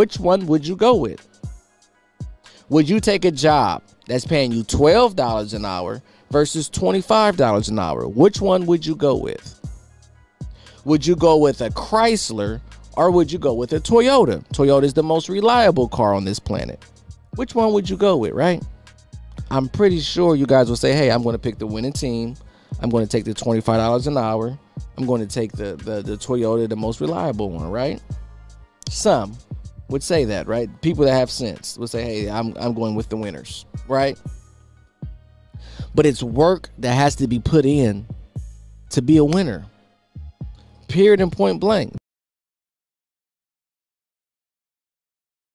which one would you go with? Would you take a job that's paying you $12 an hour versus $25 an hour? Which one would you go with? Would you go with a Chrysler or would you go with a Toyota? Toyota is the most reliable car on this planet. Which one would you go with, right? I'm pretty sure you guys will say, hey, I'm going to pick the winning team. I'm going to take the $25 an hour. I'm going to take the Toyota, the most reliable one, right? Some would say that, right? People that have sense would say, hey, I'm going with the winners, right? But it's work that has to be put in to be a winner. Period and point blank.